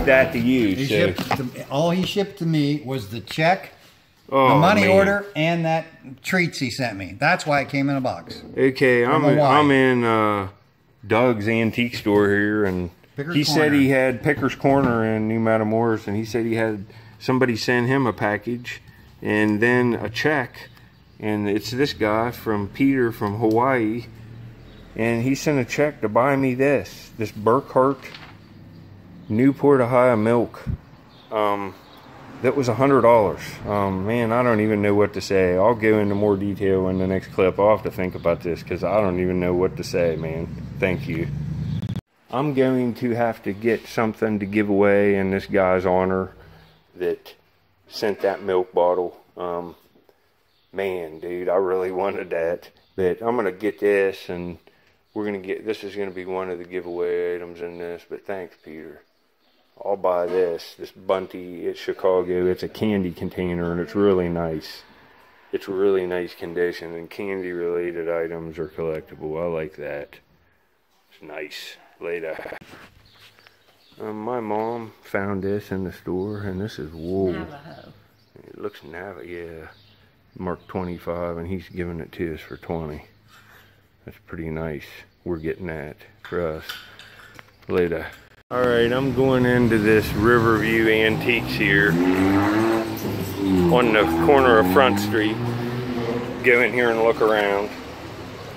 shipped that to you. He shipped to, all he shipped to me was the check, the money order, and that treats he sent me. That's why it came in a box. Okay, I'm in Doug's Antique Store here, and he said he had Picker's Corner in New Matamoras, and he said he had somebody send him a package and then a check, and it's this guy from Peter from Hawaii, and he sent a check to buy me this Burkhart Newport, Ohio milk. That was $100. Man, I don't even know what to say. I'll go into more detail in the next clip. I'll have to think about this because I don't even know what to say, man. Thank you. I'm going to have to get something to give away in this guy's honor that sent that milk bottle. Man, dude, I really wanted that. But I'm going to get this, and we're going to get, this is going to be one of the giveaway items in this. But thanks, Peter. I'll buy this Bunty. It's Chicago. It's a candy container, and it's really nice. It's really nice condition, and candy-related items are collectible. I like that. It's nice. Later. My mom found this in the store, and this is wool. Navajo. It looks Navajo, yeah. Mark 25, and he's giving it to us for 20. That's pretty nice. We're getting that for us. Later. All right, I'm going into this Riverview Antiques here on the corner of Front Street. Go in here and look around.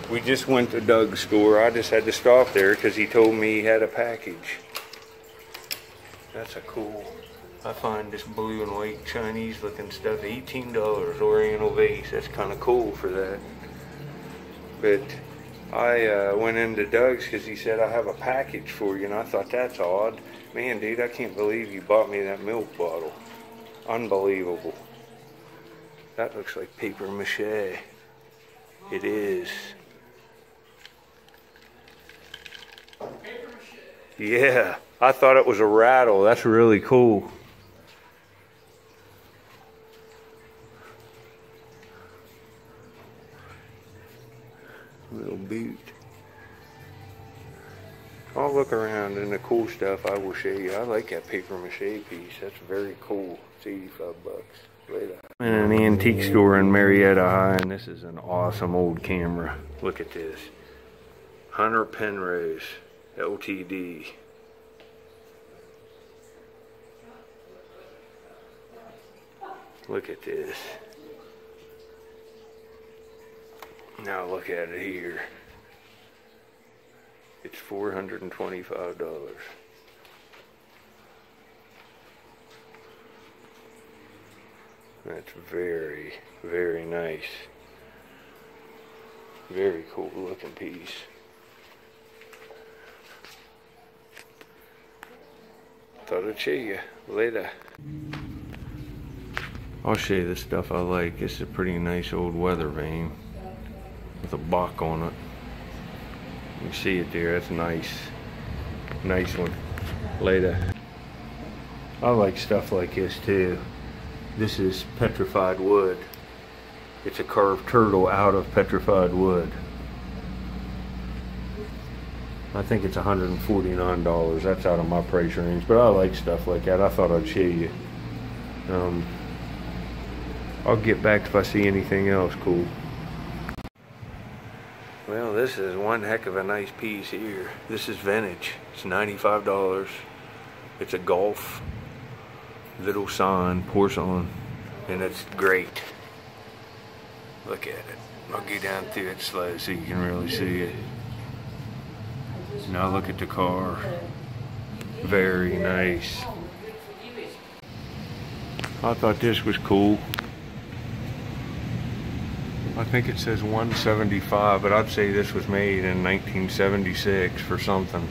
We just went to Doug's store. I just had to stop there because he told me he had a package. That's a cool. I find this blue and white Chinese looking stuff, $18, oriental vase. That's kind of cool for that. But I went into Doug's because he said, I have a package for you, and I thought, that's odd. Man, dude, I can't believe you bought me that milk bottle. Unbelievable. That looks like paper mache. It is. Paper mache. Yeah, I thought it was a rattle. That's really cool. Little boot. I'll look around and the cool stuff I will show you. I like that paper mache piece. That's very cool. It's $85. Later. I'm in an antique store in Marietta, Ohio, and this is an awesome old camera. Look at this. Hunter Penrose, LTD. Look at this. Now look at it here. It's $425. That's very, very nice. Very cool looking piece. Thought I'd show you. Later. I'll show you the stuff I like. This is a pretty nice old weather vane with a buck on it. You can see it there, that's nice. Nice one. Later. I like stuff like this too. This is petrified wood. It's a carved turtle out of petrified wood. I think it's $149. That's out of my price range, but I like stuff like that. I thought I'd show you. I'll get back if I see anything else cool. Well, this is one heck of a nice piece here. This is vintage. It's $95. It's a golf little sign, porcelain, and it's great. Look at it. I'll go down through it slow so you can really see it. Now look at the car. Very nice. I thought this was cool. I think it says 175, but I'd say this was made in 1976 for something.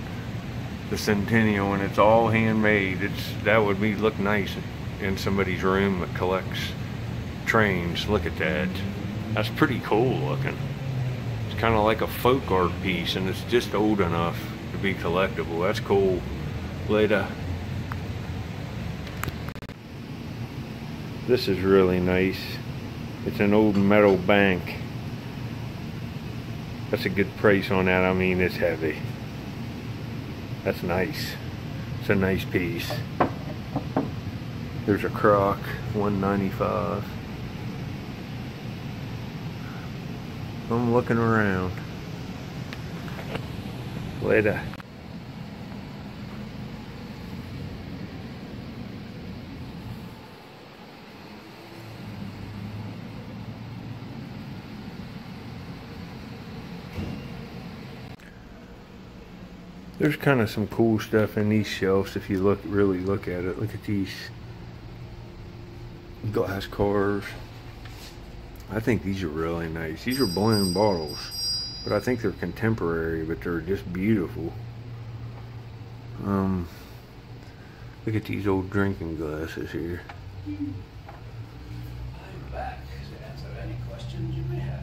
The Centennial, and it's all handmade. That would look nice in somebody's room that collects trains. Look at that. That's pretty cool looking. It's kind of like a folk art piece, and it's just old enough to be collectible. That's cool. Later. This is really nice. It's an old metal bank. That's a good price on that. I mean, it's heavy. That's nice. It's a nice piece. There's a crock, $195. I'm looking around. Later. There's kind of some cool stuff in these shelves if you really look at it. Look at these glass cars. I think these are really nice. These are blown bottles, but I think they're contemporary, but they're just beautiful. Look at these old drinking glasses here. I'm back to answer any questions you may have.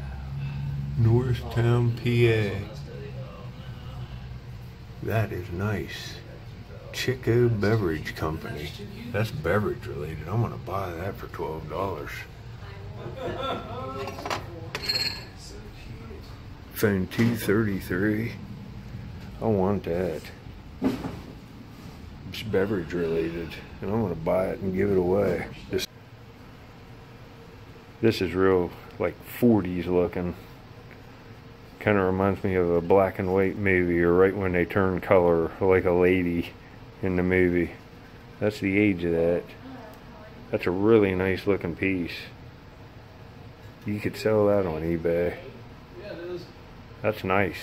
Norristown, PA. That is nice. Chico Beverage Company. That's beverage related. I'm going to buy that for $12. Phone 233. I want that. It's beverage related. And I'm going to buy it and give it away. This is real, like, 40s looking. Kind of reminds me of a black and white movie, or right when they turn color, like a lady in the movie. That's the age of that. That's a really nice looking piece. You could sell that on eBay. That's nice.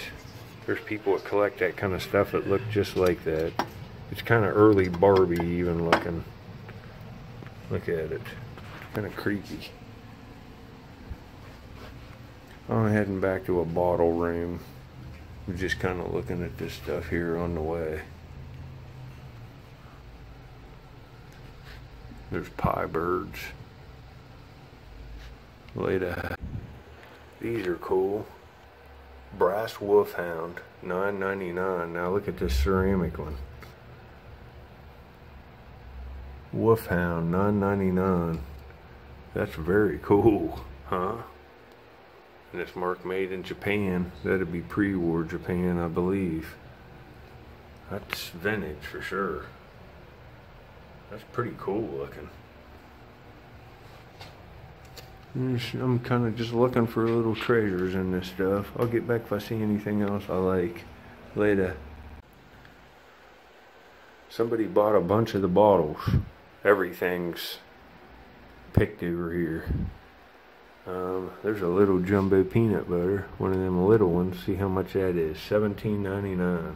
There's people that collect that kind of stuff that look just like that. It's kind of early Barbie even looking. Look at it. Kind of creepy. I'm heading back to a bottle room. I'm just kind of looking at this stuff here on the way. There's pie birds. Later. These are cool. Brass Wolfhound, $9.99. Now look at this ceramic one. Wolfhound, $9.99. That's very cool, huh? And it's marked made in Japan. That'd be pre-war Japan, I believe. That's vintage for sure. That's pretty cool looking. I'm kind of just looking for little treasures in this stuff. I'll get back if I see anything else I like. Later. Somebody bought a bunch of the bottles. Everything's picked over here. There's a little jumbo peanut butter, one of them little ones. See how much that is, $17.99.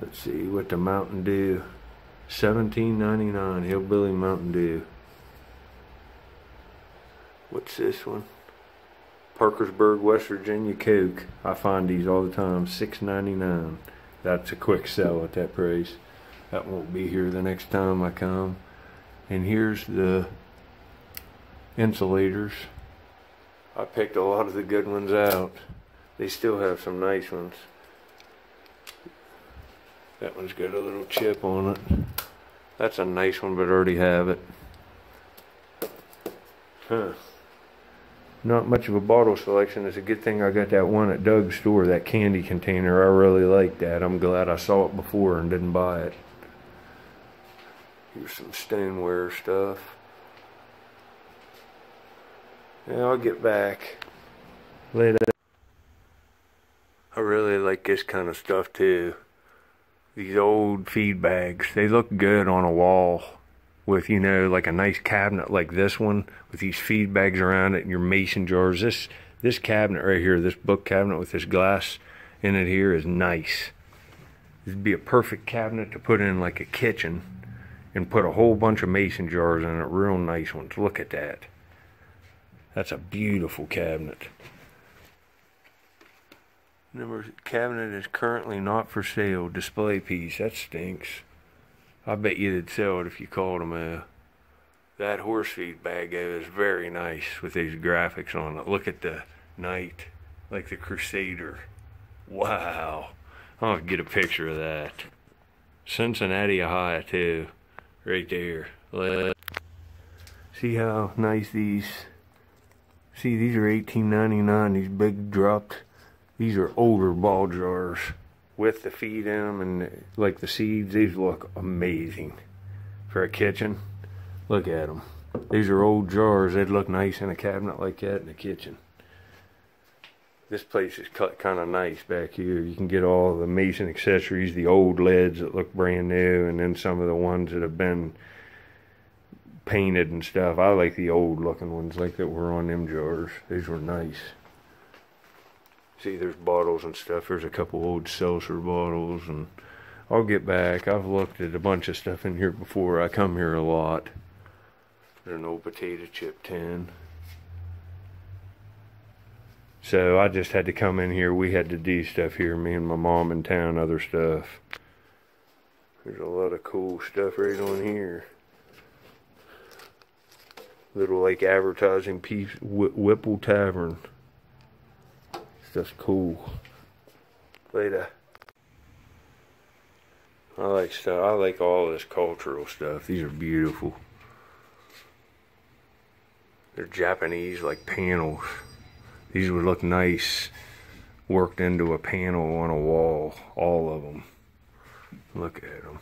Let's see what the Mountain Dew, $17.99, Hillbilly Mountain Dew. What's this one? Parkersburg, West Virginia Coke. I find these all the time, $6.99. That's a quick sell at that price. That won't be here the next time I come. And here's the insulators. I picked a lot of the good ones out. They still have some nice ones. That one's got a little chip on it. That's a nice one, but I already have it. Huh. Not much of a bottle selection. It's a good thing I got that one at Doug's store, that candy container. I really like that. I'm glad I saw it before and didn't buy it. Here's some stoneware stuff. Yeah, I'll get back later. I really like this kind of stuff too. These old feed bags. They look good on a wall with, you know, like a nice cabinet like this one with these feed bags around it and your mason jars. This cabinet right here, this book cabinet with this glass in it here is nice. This would be a perfect cabinet to put in like a kitchen and put a whole bunch of mason jars in it. Real nice ones. Look at that. That's a beautiful cabinet. Number cabinet is currently not for sale. Display piece. That stinks. I bet you they'd sell it if you called them a... That horse feed bag is very nice with these graphics on it. Look at the knight, like the Crusader. Wow. I'll get a picture of that. Cincinnati, Ohio, too. Right there. See how nice these... See, these are $18.99, these big dropped, these are older ball jars. with the feed in them and like the seeds. These look amazing for a kitchen. Look at them. These are old jars. They'd look nice in a cabinet like that in the kitchen. This place is cut kind of nice back here. You can get all the Mason accessories, the old LEDs that look brand new, and then some of the ones that have been painted and stuff. I like the old looking ones like that were on them jars. These were nice. See, there's bottles and stuff. There's a couple old seltzer bottles, and I'll get back. I've looked at a bunch of stuff in here before. I come here a lot. There's an old potato chip tin. So I just had to come in here. We had to do stuff here, me and my mom in town, other stuff. There's a lot of cool stuff right on here. Little like advertising piece, Whipple Tavern. Stuff's cool. Later. I like stuff. I like all this cultural stuff. These are beautiful. They're Japanese like panels. These would look nice worked into a panel on a wall. All of them. Look at them.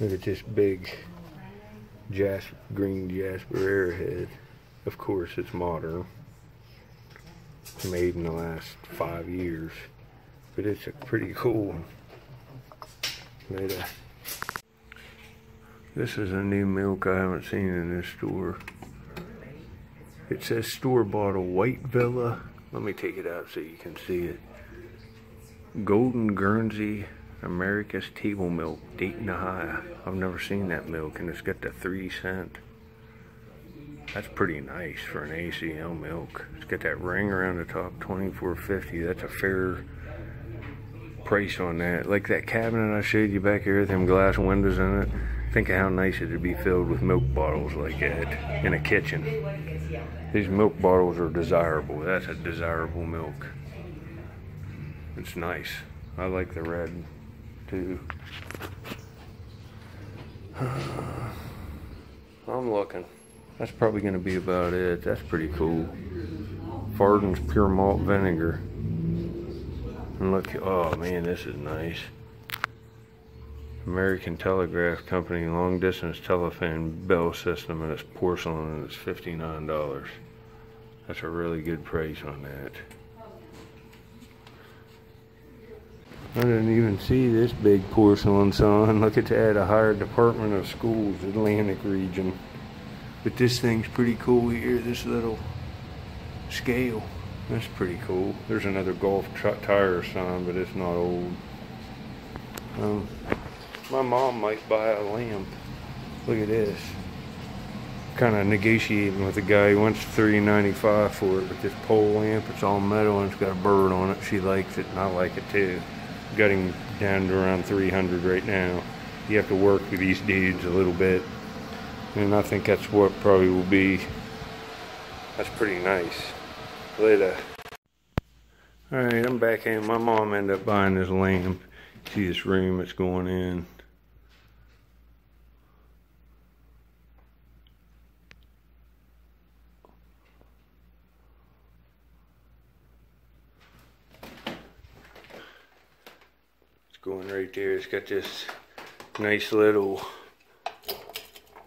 Look at this big green jasper arrowhead. Of course, it's modern. It's made in the last 5 years. But it's a pretty cool one. This is a new milk I haven't seen in this store. It says store bottle White Villa. Let me take it out so you can see it. Golden Guernsey. America's Table Milk, Dayton, Ohio. I've never seen that milk, and it's got the 3 cent. That's pretty nice for an ACL milk. It's got that ring around the top, $24.50. That's a fair price on that. Like that cabinet I showed you back here with them glass windows in it. Think of how nice it would be filled with milk bottles like that in a kitchen. These milk bottles are desirable. That's a desirable milk. It's nice. I like the red too. I'm looking. That's probably going to be about it. That's pretty cool. Farden's Pure Malt Vinegar. And look, oh man, this is nice. American Telegraph Company long distance telephone bell system, and it's porcelain, and it's $59. That's a really good price on that. I didn't even see this big porcelain sign. Look at that, Ohio Department of Schools, Atlantic region. But this thing's pretty cool here, this little scale. That's pretty cool. There's another golf tire sign, but it's not old. My mom might buy a lamp. Look at this. Kind of negotiating with the guy. He wants $3.95 for it, but this pole lamp, it's all metal and it's got a bird on it. She likes it and I like it too. Got him down to around 300 right now. You have to work with these dudes a little bit, and I think that's what probably will be. That's pretty nice. Later. All right, I'm back in. My mom ended up buying this lamp. See this room it's going in. Going right there. It's got this nice little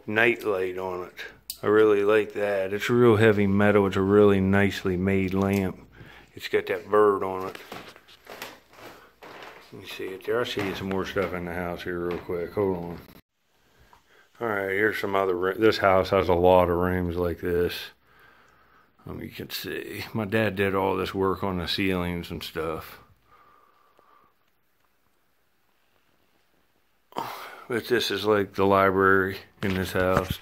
night light on it. I really like that. It's real heavy metal. It's a really nicely made lamp. It's got that bird on it. You see it there. I'll show you some more stuff in the house here real quick. Hold on. Alright, here's some other room. This house has a lot of rooms like this. You can see. My dad did all this work on the ceilings and stuff. But this is like the library in this house.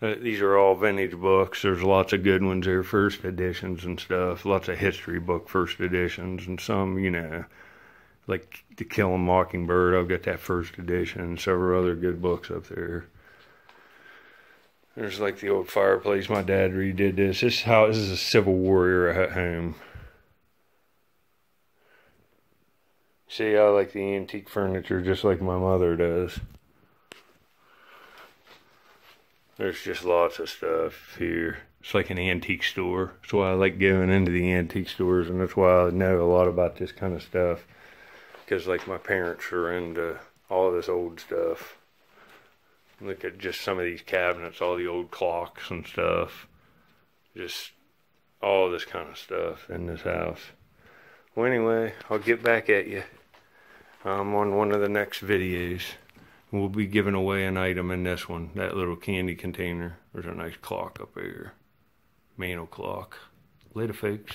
These are all vintage books. There's lots of good ones there, first editions and stuff. Lots of history book first editions, and some, you know, like To Kill a Mockingbird. I've got that first edition and several other good books up there. There's like the old fireplace. My dad redid this. This is how, this is a Civil War era home. See, I like the antique furniture just like my mother does. There's just lots of stuff here. It's like an antique store. That's why I like going into the antique stores, and that's why I know a lot about this kind of stuff. Because like my parents are into all this old stuff. Look at just some of these cabinets, all the old clocks and stuff. Just all this kind of stuff in this house. Well, anyway, I'll get back at you on one of the next videos. We'll be giving away an item in this one, that little candy container. There's a nice clock up here. Mantle clock. Later, folks.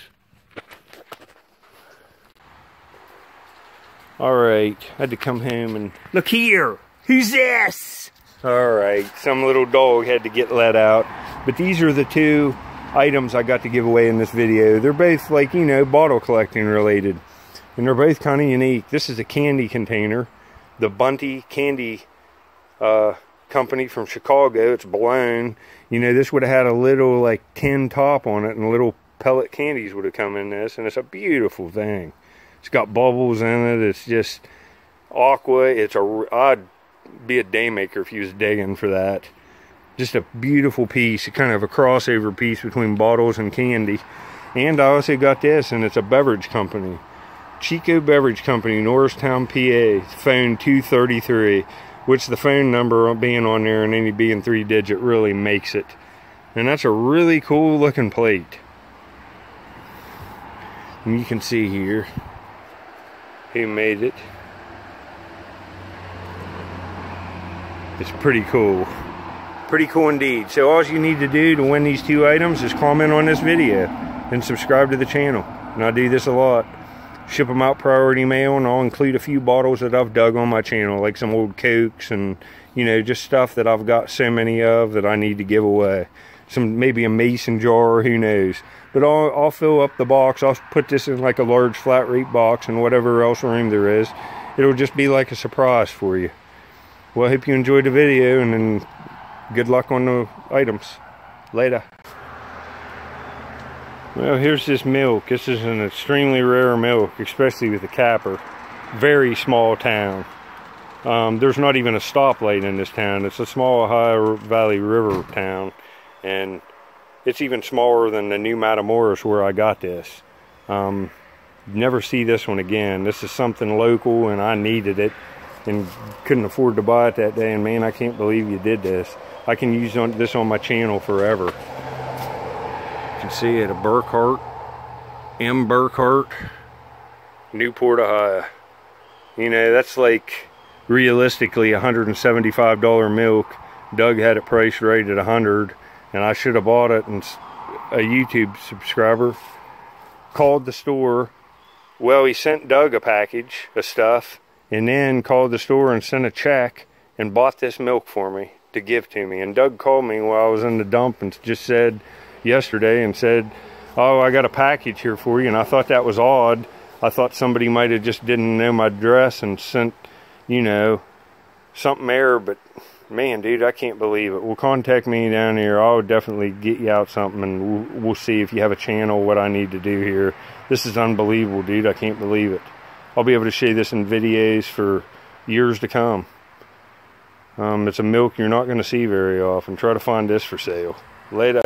All right, I had to come home and... Look here! Who's this? All right, some little dog had to get let out. But these are the two items I got to give away in this video. They're both like, you know, bottle collecting related. And they're both kind of unique. This is a candy container. The Bunty Candy Company from Chicago. It's blown. You know, this would have had a little like tin top on it, and little pellet candies would have come in this. And it's a beautiful thing. It's got bubbles in it. It's just aqua. It's a... I'd be a day maker if you was digging for that. Just a beautiful piece, kind of a crossover piece between bottles and candy. And I also got this, and it's a beverage company, Chico Beverage Company, Norristown, PA, phone 233, which the phone number being on there and any being 3-digit really makes it. And that's a really cool looking plate. And you can see here who made it. It's pretty cool. Pretty cool indeed. So all you need to do to win these two items is comment on this video and subscribe to the channel. And I do this a lot. Ship them out priority mail, and I'll include a few bottles that I've dug on my channel, like some old Cokes and, you know, just stuff that I've got so many of that I need to give away. Some, maybe a mason jar, who knows. But I'll fill up the box. I'll put this in like a large flat rate box, and whatever else room there is, it'll just be like a surprise for you. Well, I hope you enjoyed the video, and then good luck on the items. Later. Well, here's this milk. This is an extremely rare milk, especially with the capper. Very small town. There's not even a stoplight in this town. It's a small Ohio Valley River town, and it's even smaller than the New Matamoras where I got this. Never see this one again. This is something local, and I needed it. And couldn't afford to buy it that day, and man, I can't believe you did this. I can use this on my channel forever. You can see it, a Burkhart, M. Burkhart, Newport, Ohio. You know, that's like realistically $175 milk. Doug had it priced right at 100, and I should have bought it. And a YouTube subscriber called the store. Well, he sent Doug a package of stuff, and then called the store and sent a check and bought this milk for me to give to me. And Doug called me while I was in the dump and just said yesterday and said, oh, I got a package here for you. And I thought that was odd. I thought somebody might have just didn't know my address and sent, you know, something there. But man, dude, I can't believe it. Well, contact me down here. I'll definitely get you out something, and we'll see if you have a channel, what I need to do here. This is unbelievable, dude. I can't believe it. I'll be able to show this in videos for years to come. It's a milk you're not going to see very often. Try to find this for sale. Later.